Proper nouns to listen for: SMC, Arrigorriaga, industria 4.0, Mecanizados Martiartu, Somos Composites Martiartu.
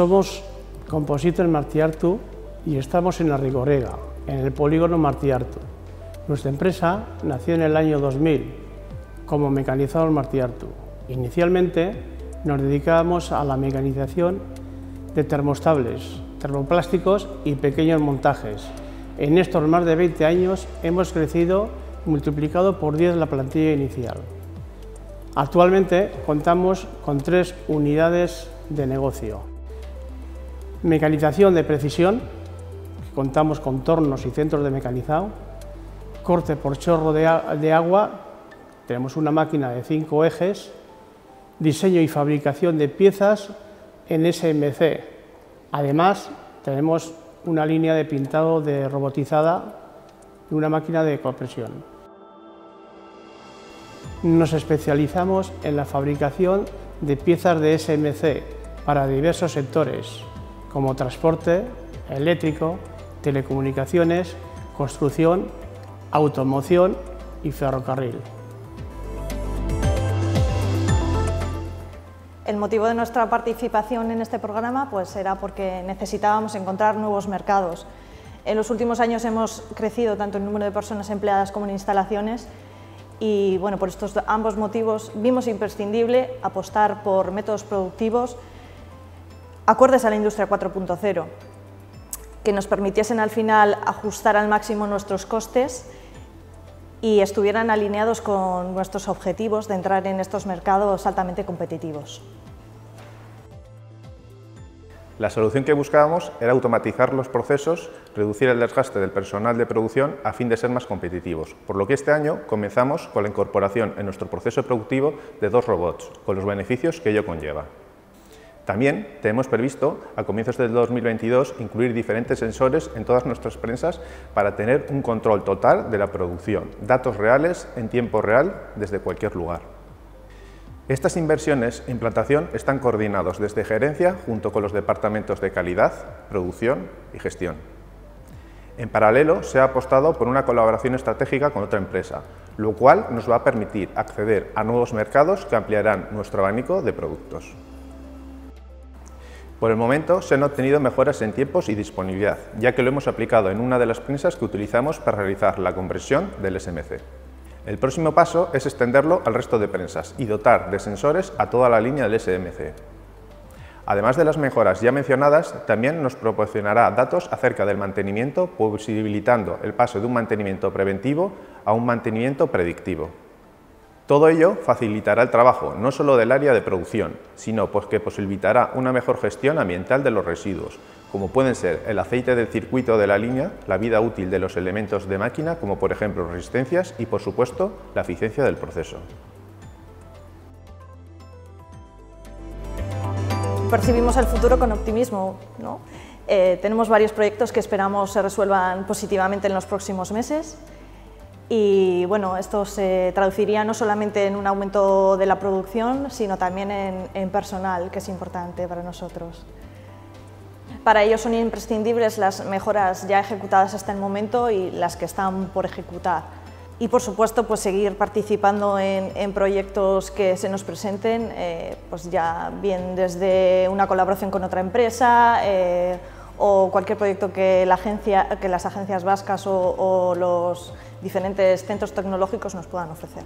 Somos Composites Martiartu y estamos en Arrigorriaga, en el polígono Martiartu. Nuestra empresa nació en el año 2000 como Mecanizados Martiartu. Inicialmente nos dedicábamos a la mecanización de termostables, termoplásticos y pequeños montajes. En estos más de 20 años hemos crecido multiplicado por 10 la plantilla inicial. Actualmente contamos con 3 unidades de negocio. Mecanización de precisión, contamos con tornos y centros de mecanizado. Corte por chorro de agua, tenemos una máquina de 5 ejes. Diseño y fabricación de piezas en SMC. Además, tenemos una línea de pintado de robotizada y una máquina de compresión. Nos especializamos en la fabricación de piezas de SMC para diversos sectores, como transporte, eléctrico, telecomunicaciones, construcción, automoción y ferrocarril. El motivo de nuestra participación en este programa era porque necesitábamos encontrar nuevos mercados. En los últimos años hemos crecido tanto en número de personas empleadas como en instalaciones y por estos ambos motivos vimos imprescindible apostar por métodos productivos acordes a la industria 4.0, que nos permitiesen al final ajustar al máximo nuestros costes y estuvieran alineados con nuestros objetivos de entrar en estos mercados altamente competitivos. La solución que buscábamos era automatizar los procesos, reducir el desgaste del personal de producción a fin de ser más competitivos, por lo que este año comenzamos con la incorporación en nuestro proceso productivo de 2 robots, con los beneficios que ello conlleva. También tenemos previsto, a comienzos del 2022, incluir diferentes sensores en todas nuestras prensas para tener un control total de la producción, datos reales en tiempo real desde cualquier lugar. Estas inversiones e implantación están coordinados desde gerencia junto con los departamentos de calidad, producción y gestión. En paralelo, se ha apostado por una colaboración estratégica con otra empresa, lo cual nos va a permitir acceder a nuevos mercados que ampliarán nuestro abanico de productos. Por el momento se han obtenido mejoras en tiempos y disponibilidad, ya que lo hemos aplicado en una de las prensas que utilizamos para realizar la compresión del SMC. El próximo paso es extenderlo al resto de prensas y dotar de sensores a toda la línea del SMC. Además de las mejoras ya mencionadas, también nos proporcionará datos acerca del mantenimiento, posibilitando el paso de un mantenimiento preventivo a un mantenimiento predictivo. Todo ello facilitará el trabajo no solo del área de producción, sino que posibilitará una mejor gestión ambiental de los residuos, como pueden ser el aceite del circuito de la línea, la vida útil de los elementos de máquina, como por ejemplo resistencias y, por supuesto, la eficiencia del proceso. Percibimos el futuro con optimismo, ¿no? Tenemos varios proyectos que esperamos se resuelvan positivamente en los próximos meses. Y esto se traduciría no solamente en un aumento de la producción, sino también en personal, que es importante para nosotros. Para ello son imprescindibles las mejoras ya ejecutadas hasta el momento y las que están por ejecutar. Y por supuesto, seguir participando en proyectos que se nos presenten, ya bien desde una colaboración con otra empresa, o cualquier proyecto que las agencias vascas o los diferentes centros tecnológicos nos puedan ofrecer.